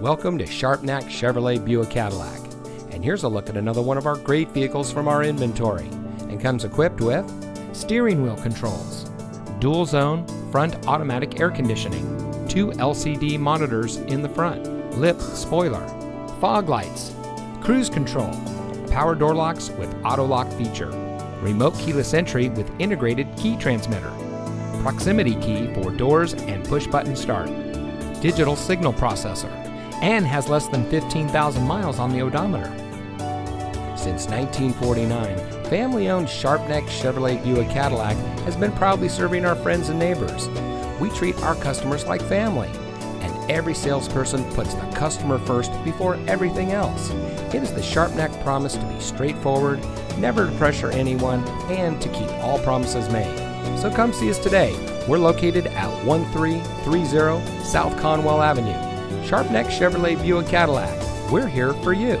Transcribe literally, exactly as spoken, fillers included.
Welcome to Sharpnack Chevrolet Buick Cadillac, and here's a look at another one of our great vehicles from our inventory, and comes equipped with steering wheel controls, dual zone front automatic air conditioning, two L C D monitors in the front, lip spoiler, fog lights, cruise control, power door locks with auto lock feature, remote keyless entry with integrated key transmitter, proximity key for doors and push button start, digital signal processor, and has less than fifteen thousand miles on the odometer. Since nineteen forty-nine, family-owned Sharpnack Chevrolet Buick Cadillac has been proudly serving our friends and neighbors. We treat our customers like family, and every salesperson puts the customer first before everything else. It is the Sharpnack promise to be straightforward, never to pressure anyone, and to keep all promises made. So come see us today. We're located at one three three zero South Conwell Avenue. Sharpnack Chevrolet Buick Cadillac. We're here for you.